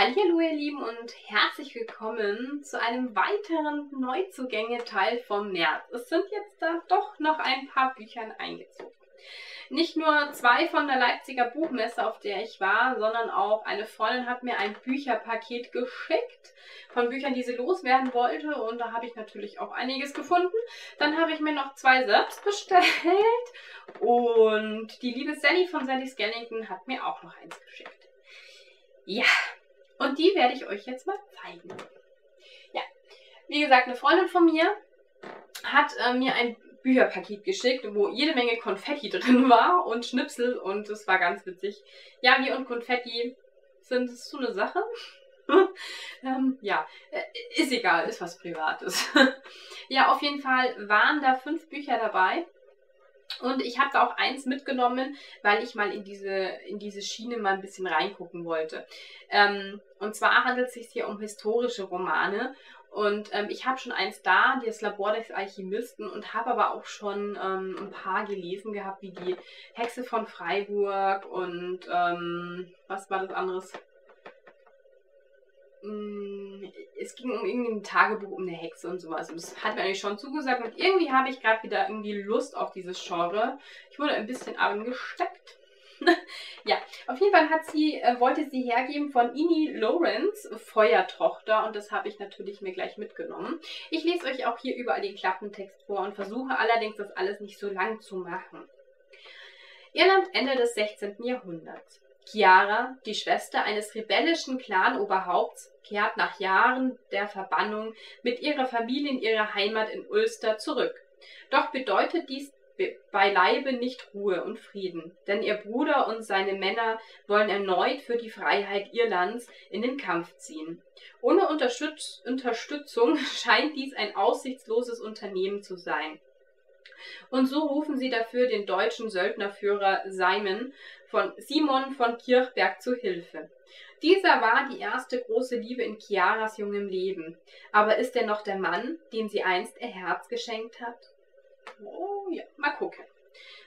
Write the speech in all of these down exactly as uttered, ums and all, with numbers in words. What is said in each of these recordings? Hallihallo ihr Lieben und herzlich willkommen zu einem weiteren Neuzugänge-Teil vom März. Es sind jetzt da doch noch ein paar Büchern eingezogen. Nicht nur zwei von der Leipziger Buchmesse, auf der ich war, sondern auch eine Freundin hat mir ein Bücherpaket geschickt von Büchern, die sie loswerden wollte, und da habe ich natürlich auch einiges gefunden. Dann habe ich mir noch zwei selbst bestellt und die liebe Sally von Sally Skellington hat mir auch noch eins geschickt. Ja, und die werde ich euch jetzt mal zeigen. Ja, wie gesagt, eine Freundin von mir hat äh, mir ein Bücherpaket geschickt, wo jede Menge Konfetti drin war und Schnipsel, und es war ganz witzig. Yagi und Konfetti, sind es so eine Sache? ähm, ja, ist egal, ist was Privates. Ja, auf jeden Fall waren da fünf Bücher dabei. Und ich habe da auch eins mitgenommen, weil ich mal in diese, in diese Schiene mal ein bisschen reingucken wollte. Ähm, und zwar handelt es sich hier um historische Romane. Und ähm, ich habe schon eins da, das Labor des Alchemisten, und habe aber auch schon ähm, ein paar gelesen gehabt, wie die Hexe von Freiburg und ähm, was war das anderes? Es ging um irgendein Tagebuch, um eine Hexe und sowas. Und das hat mir eigentlich schon zugesagt. Und irgendwie habe ich gerade wieder irgendwie Lust auf dieses Genre. Ich wurde ein bisschen angesteckt. Ja, auf jeden Fall hat sie, äh, wollte sie hergeben von Innie Lawrence, Feuertochter. Und das habe ich natürlich mir gleich mitgenommen. Ich lese euch auch hier überall den Klappentext vor und versuche allerdings, das alles nicht so lang zu machen. Irland Ende des sechzehnten Jahrhunderts. Chiara, die Schwester eines rebellischen Clanoberhaupts, kehrt nach Jahren der Verbannung mit ihrer Familie in ihre Heimat in Ulster zurück. Doch bedeutet dies beileibe nicht Ruhe und Frieden, denn ihr Bruder und seine Männer wollen erneut für die Freiheit Irlands in den Kampf ziehen. Ohne Unterstütz- Unterstützung scheint dies ein aussichtsloses Unternehmen zu sein. Und so rufen sie dafür den deutschen Söldnerführer Simon von, Simon von Kirchberg zu Hilfe. Dieser war die erste große Liebe in Chiaras jungem Leben. Aber ist er noch der Mann, dem sie einst ihr Herz geschenkt hat? Oh ja, mal gucken.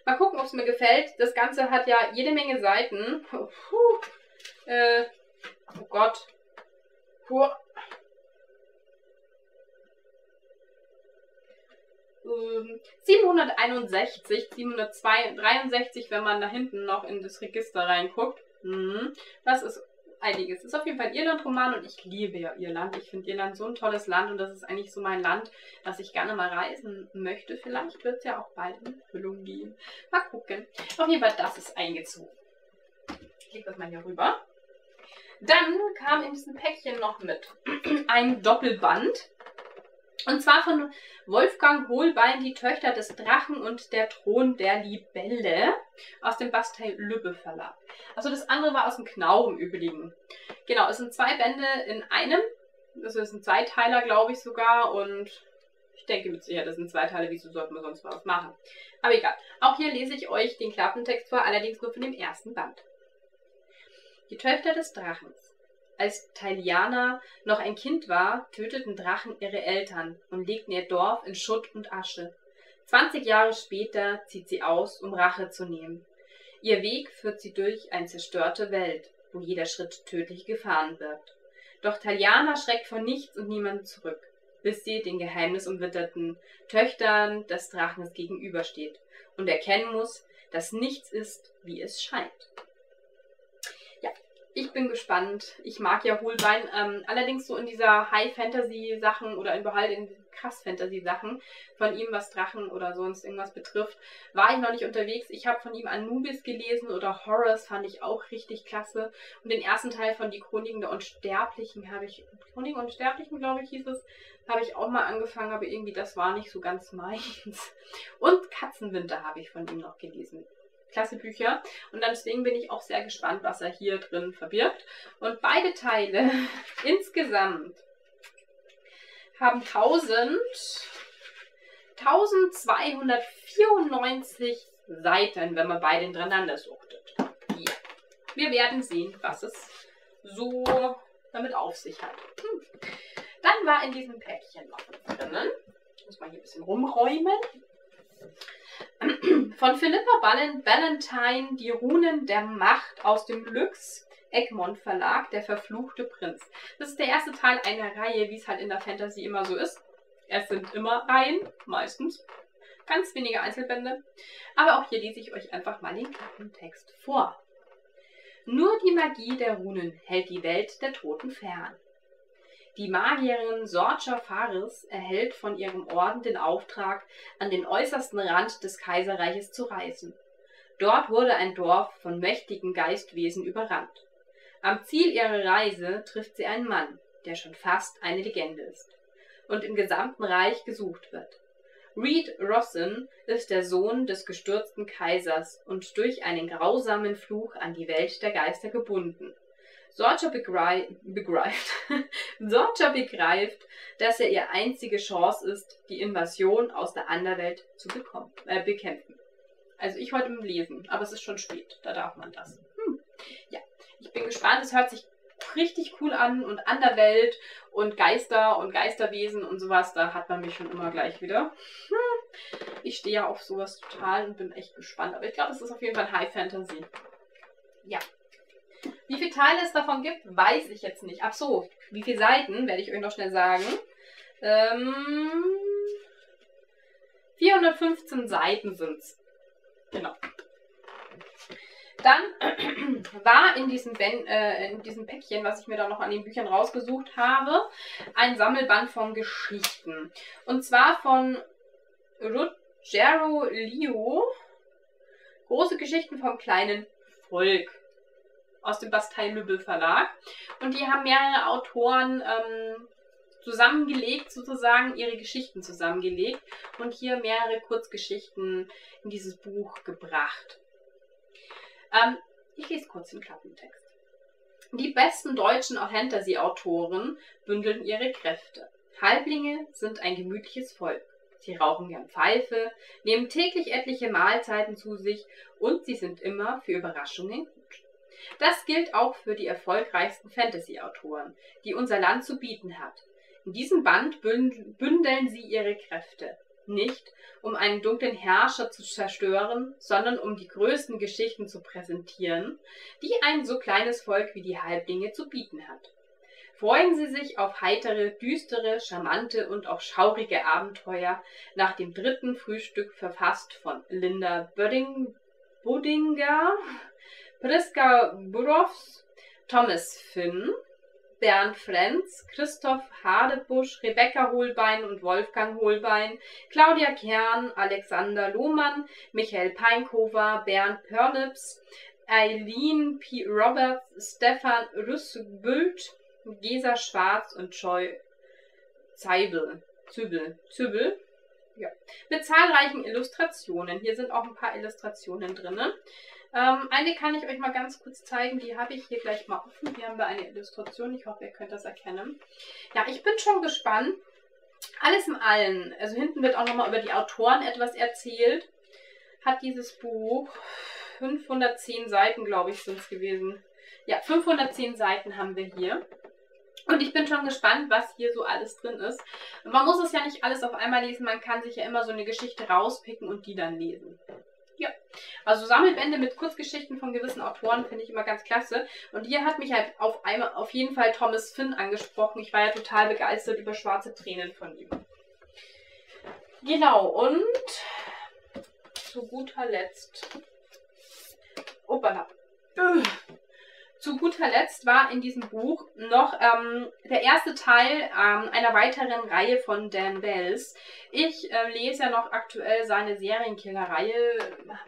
Mal gucken, ob es mir gefällt. Das Ganze hat ja jede Menge Seiten. Puh. Äh, oh Gott. Puh. siebenhunderteinundsechzig, siebenhundertdreiundsechzig, wenn man da hinten noch in das Register reinguckt. Das ist einiges. Das ist auf jeden Fall ein Irland-Roman und ich liebe ja Irland. Ich finde Irland so ein tolles Land und das ist eigentlich so mein Land, das ich gerne mal reisen möchte. Vielleicht wird es ja auch bald eine Füllung geben. Mal gucken. Auf jeden Fall, das ist eingezogen. Ich lege das mal hier rüber. Dann kam in diesem Päckchen noch mit ein Doppelband. Und zwar von Wolfgang Hohlbein, Die Töchter des Drachen und der Thron der Libelle aus dem Bastei Lübbe Verlag. Also das andere war aus dem Knaur im Übrigen. Genau, es sind zwei Bände in einem. Also es sind zwei Teiler, glaube ich sogar. Und ich denke mit Sicherheit, das sind zwei Teile. Wieso sollten wir sonst was machen? Aber egal. Auch hier lese ich euch den Klappentext vor, allerdings nur von dem ersten Band. Die Töchter des Drachens. Als Taliana noch ein Kind war, töteten Drachen ihre Eltern und legten ihr Dorf in Schutt und Asche. zwanzig Jahre später zieht sie aus, um Rache zu nehmen. Ihr Weg führt sie durch eine zerstörte Welt, wo jeder Schritt tödliche Gefahren birgt. Doch Taliana schreckt vor nichts und niemandem zurück, bis sie den geheimnisumwitterten Töchtern des Drachens gegenübersteht und erkennen muss, dass nichts ist, wie es scheint. Ich bin gespannt. Ich mag ja Hohlbein. Ähm, allerdings so in dieser High-Fantasy-Sachen oder in Behalt in Krass-Fantasy-Sachen von ihm, was Drachen oder sonst irgendwas betrifft, war ich noch nicht unterwegs. Ich habe von ihm Anubis gelesen oder Horus, fand ich auch richtig klasse. Und den ersten Teil von Die Chroniken der Unsterblichen habe ich, Chroniken der Unsterblichen, glaube ich, hieß es, habe ich auch mal angefangen, aber irgendwie das war nicht so ganz meins. Und Katzenwinter habe ich von ihm noch gelesen. Klasse Bücher. Und deswegen bin ich auch sehr gespannt, was er hier drin verbirgt. Und beide Teile insgesamt haben eintausendzweihundertvierundneunzig Seiten, wenn man beide hintereinander suchtet. Hier. Wir werden sehen, was es so damit auf sich hat. Hm. Dann war in diesem Päckchen noch was drinnen. Ich muss mal hier ein bisschen rumräumen. Von Philippa Ballantine, Die Runen der Macht aus dem Lux Egmont Verlag, Der verfluchte Prinz. Das ist der erste Teil einer Reihe, wie es halt in der Fantasy immer so ist. Es sind immer Reihen, meistens. Ganz wenige Einzelbände. Aber auch hier lese ich euch einfach mal den Klappentext vor. Nur die Magie der Runen hält die Welt der Toten fern. Die Magierin Sorcha Faris erhält von ihrem Orden den Auftrag, an den äußersten Rand des Kaiserreiches zu reisen. Dort wurde ein Dorf von mächtigen Geistwesen überrannt. Am Ziel ihrer Reise trifft sie einen Mann, der schon fast eine Legende ist und im gesamten Reich gesucht wird. Reed Rossin ist der Sohn des gestürzten Kaisers und durch einen grausamen Fluch an die Welt der Geister gebunden. Sorcha begreif begreift, Sorcha begreift, dass er ihr einzige Chance ist, die Invasion aus der Anderwelt zu bekommen, äh, bekämpfen. Also ich heute im Lesen, aber es ist schon spät, da darf man das. Hm. Ja, ich bin gespannt, es hört sich richtig cool an und Anderwelt und Geister und Geisterwesen und sowas, da hat man mich schon immer gleich wieder. Hm. Ich stehe ja auf sowas total und bin echt gespannt, aber ich glaube, es ist auf jeden Fall High Fantasy. Ja. Wie viele Teile es davon gibt, weiß ich jetzt nicht. Ach so, wie viele Seiten, werde ich euch noch schnell sagen. Ähm, vierhundertfünfzehn Seiten sind es. Genau. Dann war in diesem, ben, äh, in diesem Päckchen, was ich mir da noch an den Büchern rausgesucht habe, ein Sammelband von Geschichten. Und zwar von Ruggiero Leo, Große Geschichten vom kleinen Volk, aus dem Bastei Lübbe Verlag. Und die haben mehrere Autoren ähm, zusammengelegt, sozusagen ihre Geschichten zusammengelegt und hier mehrere Kurzgeschichten in dieses Buch gebracht. Ähm, ich lese kurz den Klappentext. Die besten deutschen Fantasy-Autoren bündeln ihre Kräfte. Halblinge sind ein gemütliches Volk. Sie rauchen gern Pfeife, nehmen täglich etliche Mahlzeiten zu sich und sie sind immer für Überraschungen gut. Das gilt auch für die erfolgreichsten Fantasy-Autoren, die unser Land zu bieten hat. In diesem Band bündeln sie ihre Kräfte. Nicht, um einen dunklen Herrscher zu zerstören, sondern um die größten Geschichten zu präsentieren, die ein so kleines Volk wie die Halblinge zu bieten hat. Freuen Sie sich auf heitere, düstere, charmante und auch schaurige Abenteuer nach dem dritten Frühstück, verfasst von Linda Buddinger, Priska Burrows, Thomas Finn, Bernd Frenz, Christoph Hadebusch, Rebecca Hohlbein und Wolfgang Hohlbein, Claudia Kern, Alexander Lohmann, Michael Peinkhofer, Bernd Pörnips, Eileen P. Roberts, Stefan Rüßbüld, Gesa Schwarz und Joy Zübel. Zübel. Zübel. Ja. Mit zahlreichen Illustrationen. Hier sind auch ein paar Illustrationen drin. Ähm, eine kann ich euch mal ganz kurz zeigen, die habe ich hier gleich mal offen. Hier haben wir eine Illustration, ich hoffe, ihr könnt das erkennen. Ja, ich bin schon gespannt. Alles im Allen, also hinten wird auch nochmal über die Autoren etwas erzählt, hat dieses Buch fünfhundertzehn Seiten, glaube ich, sind es gewesen. Ja, fünfhundertzehn Seiten haben wir hier. Und ich bin schon gespannt, was hier so alles drin ist. Man muss es ja nicht alles auf einmal lesen, man kann sich ja immer so eine Geschichte rauspicken und die dann lesen. Ja, also Sammelbände mit Kurzgeschichten von gewissen Autoren finde ich immer ganz klasse. Und hier hat mich halt auf einmal auf jeden Fall Thomas Finn angesprochen. Ich war ja total begeistert über Schwarze Tränen von ihm. Genau, und zu guter Letzt... Opala. Ugh. Zu guter Letzt war in diesem Buch noch ähm, der erste Teil ähm, einer weiteren Reihe von Dan Wells. Ich äh, lese ja noch aktuell seine Serienkiller-Reihe,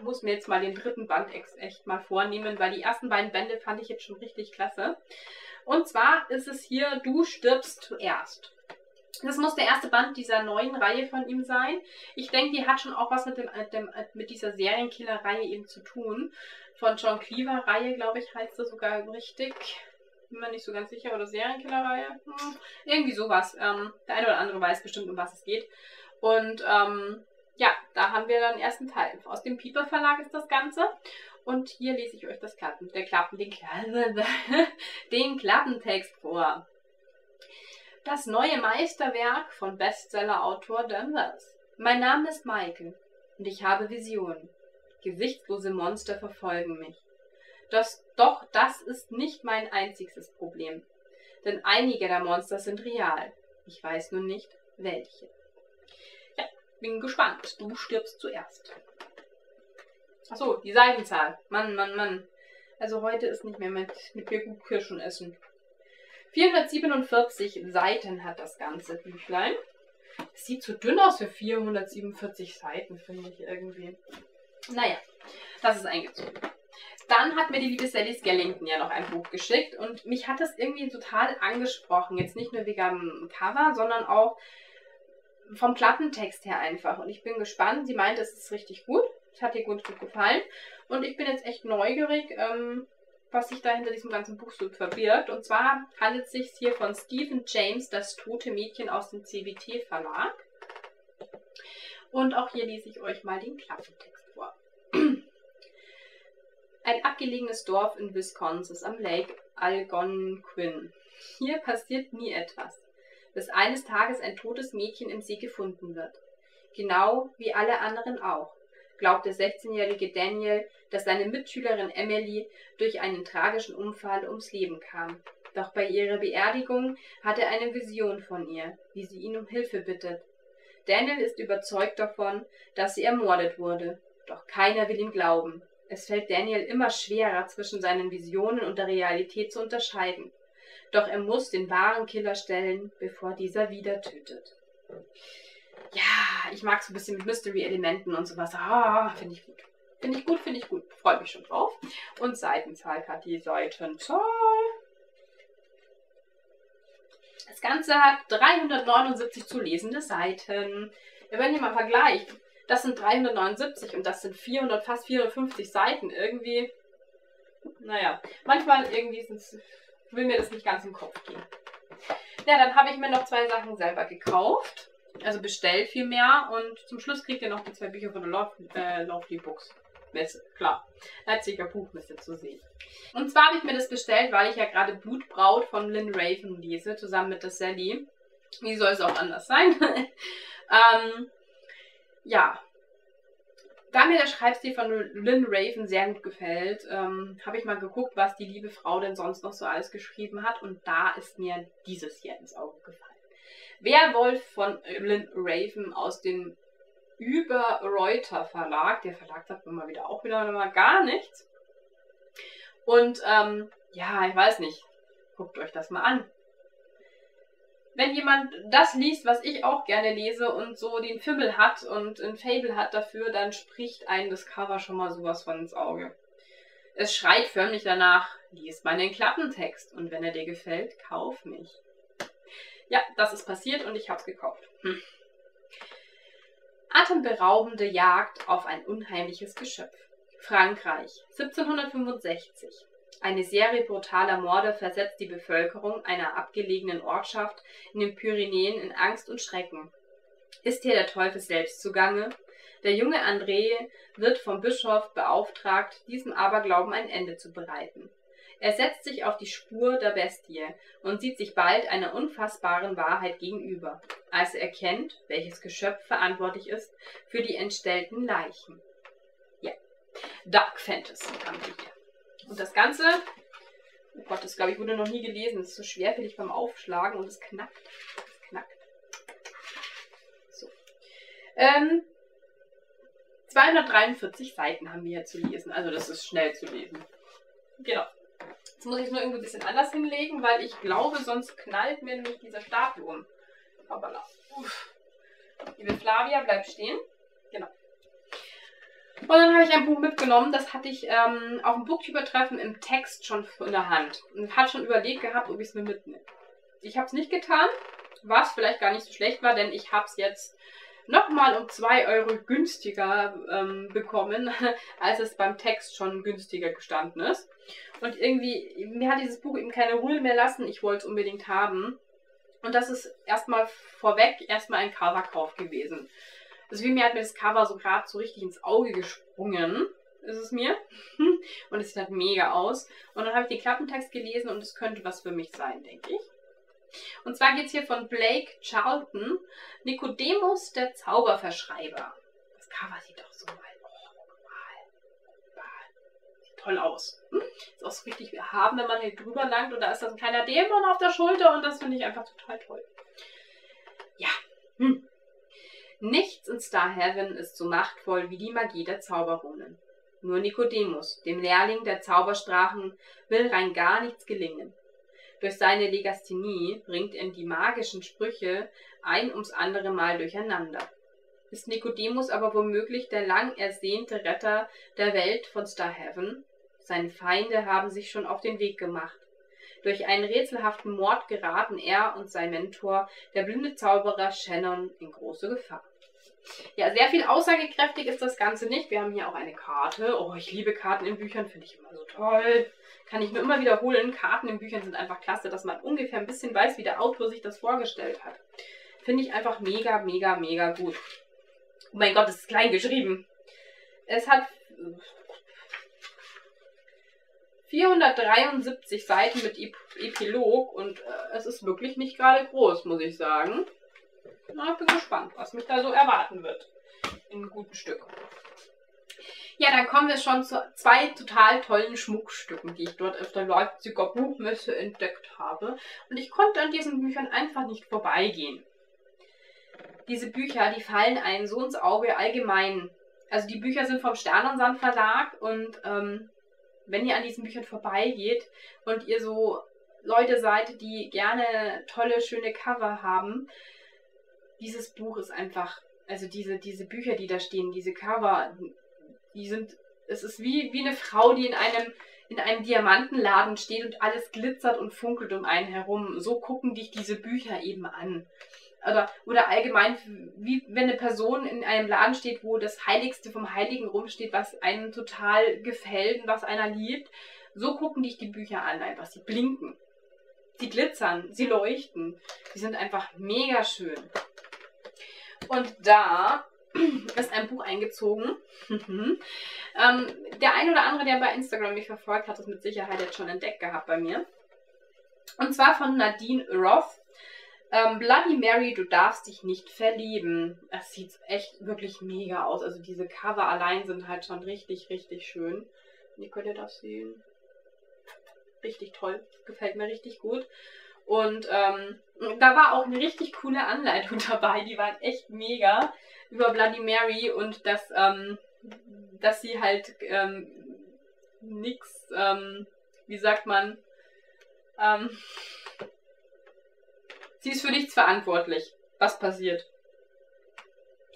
muss mir jetzt mal den dritten Band echt mal vornehmen, weil die ersten beiden Bände fand ich jetzt schon richtig klasse. Und zwar ist es hier Du stirbst zuerst. Das muss der erste Band dieser neuen Reihe von ihm sein. Ich denke, die hat schon auch was mit, dem, mit, dem, mit dieser Serienkiller-Reihe eben zu tun. Von John Cleaver-Reihe, glaube ich, heißt das sogar richtig. Bin mir nicht so ganz sicher. Oder Serienkiller-Reihe. Hm, irgendwie sowas. Ähm, der eine oder andere weiß bestimmt, um was es geht. Und ähm, ja, da haben wir dann den ersten Teil. Aus dem Piper Verlag ist das Ganze. Und hier lese ich euch das Klappen, der Klappen, den, den Klappentext vor. Das neue Meisterwerk von Bestseller-Autor Dan Wells. Mein Name ist Michael und ich habe Visionen. Gesichtslose Monster verfolgen mich. Das Doch das ist nicht mein einziges Problem. Denn einige der Monster sind real. Ich weiß nur nicht, welche. Ja, bin gespannt. Du stirbst zuerst. Achso, die Seitenzahl. Mann, Mann, Mann. Also heute ist nicht mehr mit, mit mir gut Kirschen essen. vierhundertsiebenundvierzig Seiten hat das ganze Büchlein. Es sieht zu dünn aus für vierhundertsiebenundvierzig Seiten, finde ich irgendwie. Naja, das ist eingezogen. Dann hat mir die liebe Sally Skellington ja noch ein Buch geschickt und mich hat das irgendwie total angesprochen. Jetzt nicht nur wegen dem Cover, sondern auch vom Klappentext her einfach. Und ich bin gespannt. Sie meinte, es ist richtig gut. Es hat ihr gut, gut gefallen. Und ich bin jetzt echt neugierig, ähm, was sich da hinter diesem ganzen Buch so verbirgt. Und zwar handelt es sich hier von Stephen James, Das tote Mädchen aus dem C W T Verlag. Und auch hier lese ich euch mal den Klappentext vor. Ein abgelegenes Dorf in Wisconsin am Lake Algonquin. Hier passiert nie etwas, bis eines Tages ein totes Mädchen im See gefunden wird. Genau wie alle anderen auch, glaubt der sechzehnjährige Daniel, dass seine Mitschülerin Emily durch einen tragischen Unfall ums Leben kam. Doch bei ihrer Beerdigung hat er eine Vision von ihr, wie sie ihn um Hilfe bittet. Daniel ist überzeugt davon, dass sie ermordet wurde, doch keiner will ihm glauben. Es fällt Daniel immer schwerer, zwischen seinen Visionen und der Realität zu unterscheiden. Doch er muss den wahren Killer stellen, bevor dieser wieder tötet. Ja, ich mag so ein bisschen mit Mystery-Elementen und sowas. Ah, finde ich gut. Finde ich gut, finde ich gut. Freue mich schon drauf. Und Seitenzahl, Kathi, Seitenzahl. Das Ganze hat dreihundertneunundsiebzig zu lesende Seiten. Wenn ihr mal vergleicht, das sind dreihundertneunundsiebzig und das sind vierhundert, fast vierhundertfünfzig Seiten. Irgendwie, naja, manchmal irgendwie will mir das nicht ganz in den Kopf gehen. Ja, dann habe ich mir noch zwei Sachen selber gekauft, also bestellt vielmehr. Und zum Schluss kriegt ihr noch die zwei Bücher von der Love, äh, Lovely Books Messe, klar, Leipziger Buchmesse zu sehen. Und zwar habe ich mir das bestellt, weil ich ja gerade Blutbraut von Lynn Raven lese, zusammen mit der Sally. Wie soll es auch anders sein? ähm... Ja, da mir der Schreibstil von Lynn Raven sehr gut gefällt, ähm, habe ich mal geguckt, was die liebe Frau denn sonst noch so alles geschrieben hat. Und da ist mir dieses hier ins Auge gefallen. Werwolf von Lynn Raven aus dem Überreuter Verlag. Der Verlag sagt mir mal wieder auch wieder mal gar nichts. Und ähm, ja, ich weiß nicht, guckt euch das mal an. Wenn jemand das liest, was ich auch gerne lese und so den Fimmel hat und ein Fable hat dafür, dann spricht einem das Cover schon mal sowas von ins Auge. Es schreit förmlich danach, lies mal den Klappentext und wenn er dir gefällt, kauf mich. Ja, das ist passiert und ich hab's gekauft. Hm. Atemberaubende Jagd auf ein unheimliches Geschöpf. Frankreich, siebzehnhundertfünfundsechzig. Eine Serie brutaler Morde versetzt die Bevölkerung einer abgelegenen Ortschaft in den Pyrenäen in Angst und Schrecken. Ist hier der Teufel selbst zugange? Der junge André wird vom Bischof beauftragt, diesem Aberglauben ein Ende zu bereiten. Er setzt sich auf die Spur der Bestie und sieht sich bald einer unfassbaren Wahrheit gegenüber, als er erkennt, welches Geschöpf verantwortlich ist für die entstellten Leichen. Ja, Dark Fantasy haben wir hier. Und das Ganze, oh Gott, das glaube ich wurde noch nie gelesen. Das ist so schwerfällig beim Aufschlagen und es knackt. Es knackt. So. Ähm, zweihundertdreiundvierzig Seiten haben wir hier zu lesen. Also das ist schnell zu lesen. Genau. Jetzt muss ich es nur irgendwie ein bisschen anders hinlegen, weil ich glaube, sonst knallt mir nämlich dieser Stapel um. Aber uff. Liebe Flavia, bleib stehen. Genau. Und dann habe ich ein Buch mitgenommen, das hatte ich ähm, auf dem Booktuber-Treffen im Text schon in der Hand. Und hatte schon überlegt gehabt, ob ich es mir mitnehme. Ich habe es nicht getan, was vielleicht gar nicht so schlecht war, denn ich habe es jetzt nochmal um zwei Euro günstiger ähm, bekommen, als es beim Text schon günstiger gestanden ist. Und irgendwie, mir hat dieses Buch eben keine Ruhe mehr lassen, ich wollte es unbedingt haben. Und das ist erstmal vorweg erstmal ein Coverkauf gewesen. Also wie mir hat mir das Cover so gerade so richtig ins Auge gesprungen, ist es mir. Und es sieht halt mega aus. Und dann habe ich den Klappentext gelesen und es könnte was für mich sein, denke ich. Und zwar geht es hier von Blake Charlton, Nikodemus, der Zauberverschreiber. Das Cover sieht doch so mal, oh, mal, mal, sieht toll aus. Hm? Ist auch so richtig erhaben, wenn man hier drüber langt und da ist das ein kleiner Dämon auf der Schulter und das finde ich einfach total toll. Ja. Hm. Nichts in Star Heaven ist so machtvoll wie die Magie der Zauberrunen. Nur Nikodemus, dem Lehrling der Zaubersprachen, will rein gar nichts gelingen. Durch seine Legasthenie bringt er die magischen Sprüche ein ums andere Mal durcheinander. Ist Nikodemus aber womöglich der lang ersehnte Retter der Welt von Star Heaven? Seine Feinde haben sich schon auf den Weg gemacht. Durch einen rätselhaften Mord geraten er und sein Mentor, der blinde Zauberer Shannon, in große Gefahr. Ja, sehr viel aussagekräftig ist das Ganze nicht. Wir haben hier auch eine Karte. Oh, ich liebe Karten in Büchern, finde ich immer so toll. Kann ich mir immer wiederholen. Karten in Büchern sind einfach klasse, dass man ungefähr ein bisschen weiß, wie der Autor sich das vorgestellt hat. Finde ich einfach mega, mega, mega gut. Oh mein Gott, es ist klein geschrieben. Es hat vierhundertdreiundsiebzig Seiten mit Ep Epilog und äh, es ist wirklich nicht gerade groß, muss ich sagen. Na, ich bin gespannt, was mich da so erwarten wird. In einem guten Stück. Ja, dann kommen wir schon zu zwei total tollen Schmuckstücken, die ich dort auf der Leipziger Buchmesse entdeckt habe. Und ich konnte an diesen Büchern einfach nicht vorbeigehen. Diese Bücher, die fallen einem so ins Auge allgemein. Also die Bücher sind vom Stern und Sand Verlag und ähm, wenn ihr an diesen Büchern vorbeigeht und ihr so Leute seid, die gerne tolle, schöne Cover haben, dieses Buch ist einfach, also diese, diese Bücher, die da stehen, diese Cover, die sind, es ist wie, wie eine Frau, die in einem, in einem Diamantenladen steht und alles glitzert und funkelt um einen herum. So gucken dich diese Bücher eben an. Oder, oder allgemein, wie wenn eine Person in einem Laden steht, wo das Heiligste vom Heiligen rumsteht, was einem total gefällt und was einer liebt. So gucken dich die Bücher an einfach. Sie blinken, sie glitzern, sie leuchten. Sie sind einfach mega schön. Und da ist ein Buch eingezogen. ähm, der ein oder andere, der bei Instagram mich verfolgt, hat das mit Sicherheit jetzt schon entdeckt gehabt bei mir. Und zwar von Nadine Roth. Ähm, Bloody Mary, du darfst dich nicht verlieben. Das sieht echt wirklich mega aus. Also diese Cover allein sind halt schon richtig, richtig schön. Und ihr könnt ja das sehen. Richtig toll. Gefällt mir richtig gut. Und ähm, da war auch eine richtig coole Anleitung dabei. Die waren echt mega über Bloody Mary und dass, ähm, dass sie halt ähm, nix, ähm, wie sagt man, ähm, sie ist für nichts verantwortlich, was passiert.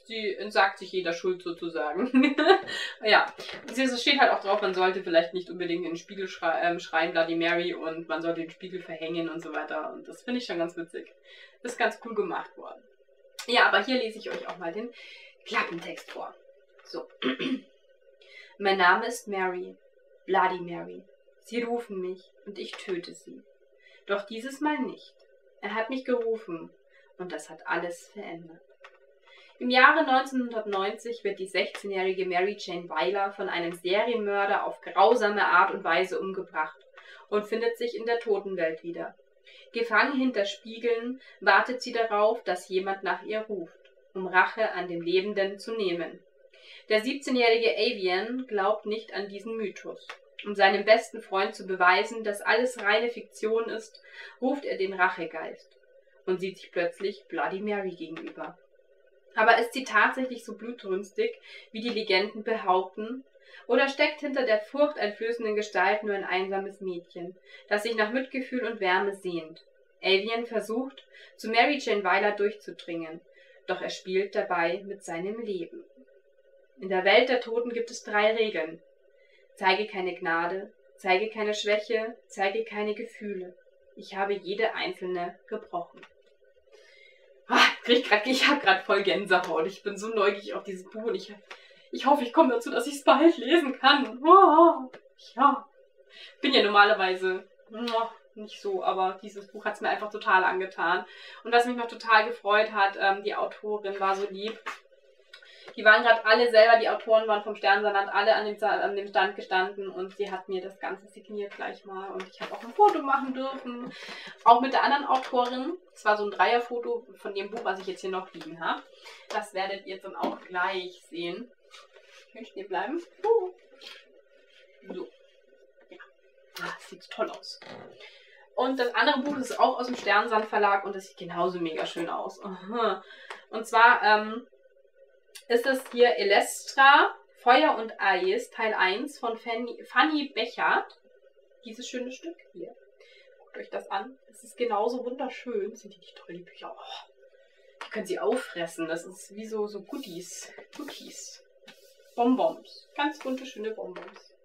Sie entsagt sich jeder Schuld sozusagen. Ja, es steht halt auch drauf, man sollte vielleicht nicht unbedingt in den Spiegel schrei ähm, schreien, Bloody Mary, und man sollte den Spiegel verhängen und so weiter. Und das finde ich schon ganz witzig. Das ist ganz cool gemacht worden. Ja, aber hier lese ich euch auch mal den Klappentext vor. So. Mein Name ist Mary, Bloody Mary. Sie rufen mich und ich töte sie. Doch dieses Mal nicht. Er hat mich gerufen und das hat alles verändert. Im Jahre neunzehnhundertneunzig wird die sechzehnjährige Mary Jane Weiler von einem Serienmörder auf grausame Art und Weise umgebracht und findet sich in der Totenwelt wieder. Gefangen hinter Spiegeln wartet sie darauf, dass jemand nach ihr ruft, um Rache an dem Lebenden zu nehmen. Der siebzehnjährige Avian glaubt nicht an diesen Mythos. Um seinem besten Freund zu beweisen, dass alles reine Fiktion ist, ruft er den Rachegeist und sieht sich plötzlich Bloody Mary gegenüber. Aber ist sie tatsächlich so blutrünstig, wie die Legenden behaupten? Oder steckt hinter der furchteinflößenden Gestalt nur ein einsames Mädchen, das sich nach Mitgefühl und Wärme sehnt? Avian versucht, zu Mary Jane Weiler durchzudringen, doch er spielt dabei mit seinem Leben. In der Welt der Toten gibt es drei Regeln. Zeige keine Gnade, zeige keine Schwäche, zeige keine Gefühle. Ich habe jede einzelne gebrochen. Ah, krieg grad, ich habe gerade voll Gänsehaut. Ich bin so neugierig auf dieses Buch und ich, ich hoffe, ich komme dazu, dass ich es bald lesen kann. Oh, ja, bin ja normalerweise oh, nicht so, aber dieses Buch hat es mir einfach total angetan. Und was mich noch total gefreut hat, ähm, die Autorin war so lieb. Die waren gerade alle selber, die Autoren waren vom Sternsaarland, alle an dem, an dem Stand gestanden und sie hat mir das Ganze signiert gleich mal und ich habe auch ein Foto machen dürfen, auch mit der anderen Autorin. Es war so ein Dreierfoto von dem Buch, was ich jetzt hier noch liegen habe. Das werdet ihr dann auch gleich sehen. Schön stehen bleiben. So, Das sieht toll aus. Und das andere Buch ist auch aus dem Sternsand Verlag und das sieht genauso mega schön aus. Aha. Und zwar ähm, ist das hier Elestra, Feuer und Eis, Teil eins von Fanny, Fanny Bechert. Dieses schöne Stück hier. Guckt euch das an. Es ist genauso wunderschön. Sind die nicht toll, die Bücher? Oh, die können sie auffressen. Das ist wie so, so Goodies. Cookies. Bonbons. Ganz bunte, schöne Bonbons.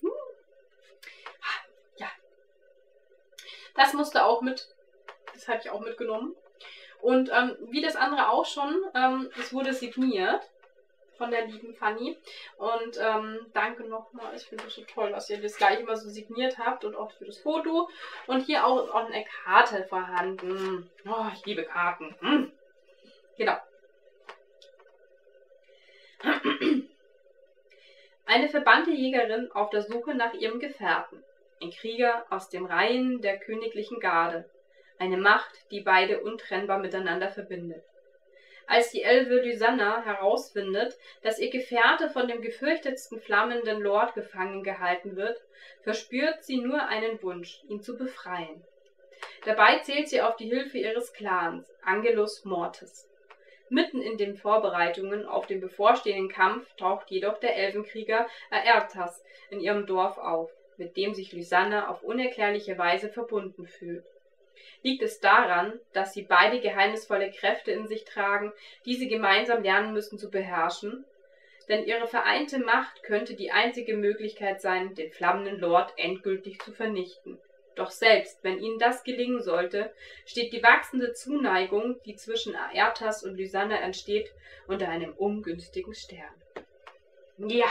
Hm. Das musste auch mit, das habe ich auch mitgenommen. Und ähm, wie das andere auch schon, ähm, es wurde signiert von der lieben Fanny. Und ähm, danke nochmal, ich finde es so toll, dass ihr das gleich immer so signiert habt und auch für das Foto. Und hier auch ist auch eine Karte vorhanden. Oh, ich liebe Karten. Hm. Genau. Eine verbannte Jägerin auf der Suche nach ihrem Gefährten. Ein Krieger aus dem Reihen der königlichen Garde. Eine Macht, die beide untrennbar miteinander verbindet. Als die Elfe Lysanna herausfindet, dass ihr Gefährte von dem gefürchtetsten flammenden Lord gefangen gehalten wird, verspürt sie nur einen Wunsch, ihn zu befreien. Dabei zählt sie auf die Hilfe ihres Clans, Angelus Mortis. Mitten in den Vorbereitungen auf den bevorstehenden Kampf taucht jedoch der Elfenkrieger Aertas in ihrem Dorf auf, mit dem sich Lysanna auf unerklärliche Weise verbunden fühlt. Liegt es daran, dass sie beide geheimnisvolle Kräfte in sich tragen, die sie gemeinsam lernen müssen zu beherrschen? Denn ihre vereinte Macht könnte die einzige Möglichkeit sein, den flammenden Lord endgültig zu vernichten. Doch selbst, wenn ihnen das gelingen sollte, steht die wachsende Zuneigung, die zwischen Aertas und Lysanna entsteht, unter einem ungünstigen Stern. Ja!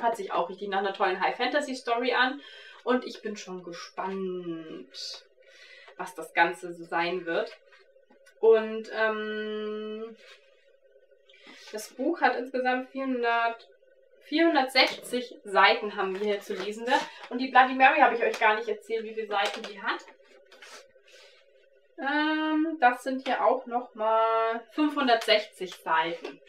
Hat sich auch richtig nach einer tollen High-Fantasy-Story an. Und ich bin schon gespannt, was das Ganze so sein wird. Und ähm, das Buch hat insgesamt vierhundert, vierhundertsechzig Seiten, haben wir hier zu lesende. Und die Bloody Mary habe ich euch gar nicht erzählt, wie viele Seiten die hat. Ähm, das sind hier auch nochmal fünfhundertsechzig Seiten.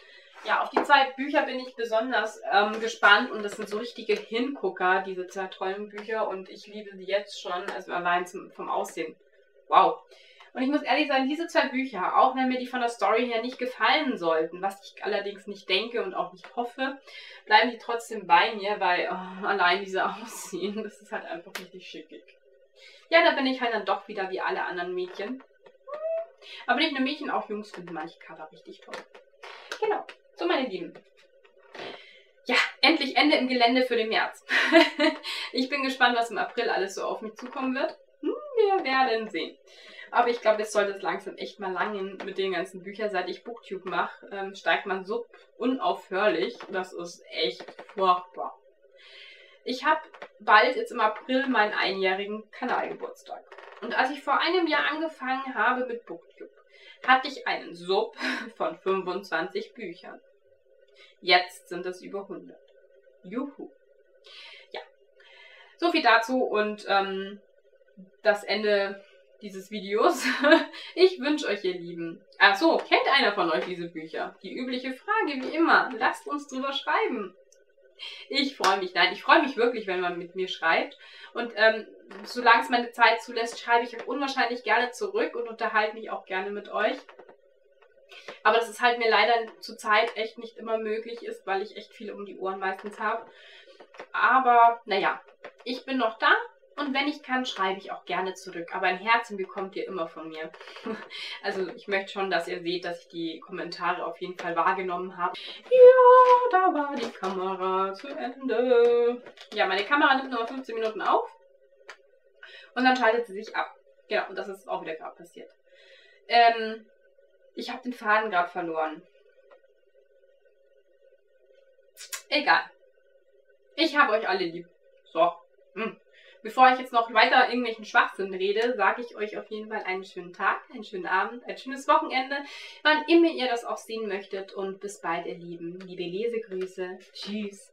Ja, auf die zwei Bücher bin ich besonders ähm, gespannt und das sind so richtige Hingucker, diese zwei tollen Bücher und ich liebe sie jetzt schon, also allein zum, vom Aussehen. Wow. Und ich muss ehrlich sein, diese zwei Bücher, auch wenn mir die von der Story her nicht gefallen sollten, was ich allerdings nicht denke und auch nicht hoffe, bleiben die trotzdem bei mir, weil oh, allein diese Aussehen, das ist halt einfach richtig schickig. Ja, da bin ich halt dann doch wieder wie alle anderen Mädchen. Aber nicht nur Mädchen, auch Jungs finden manche Cover richtig toll. Genau. So, meine Lieben. Ja, endlich Ende im Gelände für den März. Ich bin gespannt, was im April alles so auf mich zukommen wird. Hm, wir werden sehen. Aber ich glaube, jetzt sollte es langsam echt mal langen mit den ganzen Büchern. Seit ich Booktube mache, ähm, steigt man so unaufhörlich. Das ist echt furchtbar. Ich habe bald jetzt im April meinen einjährigen Kanalgeburtstag. Und als ich vor einem Jahr angefangen habe mit Booktube, hatte ich einen Sub von fünfundzwanzig Büchern. Jetzt sind es über hundert. Juhu. Ja, so viel dazu und ähm, das Ende dieses Videos. Ich wünsche euch, ihr Lieben. Ach so, kennt einer von euch diese Bücher? Die übliche Frage, wie immer. Lasst uns drüber schreiben. Ich freue mich. Nein, ich freue mich wirklich, wenn man mit mir schreibt. Und ähm, solange es meine Zeit zulässt, schreibe ich euch unwahrscheinlich gerne zurück und unterhalte mich auch gerne mit euch. Aber das ist halt mir leider zurzeit echt nicht immer möglich ist, weil ich echt viel um die Ohren meistens habe. Aber naja, ich bin noch da und wenn ich kann, schreibe ich auch gerne zurück. Aber im Herzen bekommt ihr immer von mir. Also ich möchte schon, dass ihr seht, dass ich die Kommentare auf jeden Fall wahrgenommen habe. Ja, da war die Kamera zu Ende. Ja, meine Kamera nimmt nur fünfzehn Minuten auf. Und dann schaltet sie sich ab. Genau, und das ist auch wieder gerade passiert. Ähm, ich habe den Faden gerade verloren. Egal. Ich habe euch alle lieb. So. Hm. Bevor ich jetzt noch weiter irgendwelchen Schwachsinn rede, sage ich euch auf jeden Fall einen schönen Tag, einen schönen Abend, ein schönes Wochenende, wann immer ihr das auch sehen möchtet. Und bis bald, ihr Lieben. Liebe Lesegrüße. Tschüss.